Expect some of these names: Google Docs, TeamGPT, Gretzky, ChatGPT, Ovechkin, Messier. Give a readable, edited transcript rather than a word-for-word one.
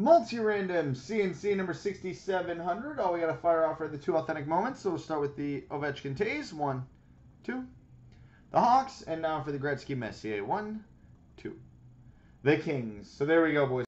Multi-random CNC number 6700. Oh, we got to fire off the two authentic moments. So we'll start with the Ovechkin Taze. 1, 2. The Hawks. And now for the Gretzky Messier. 1, 2. The Kings. So there we go, boys.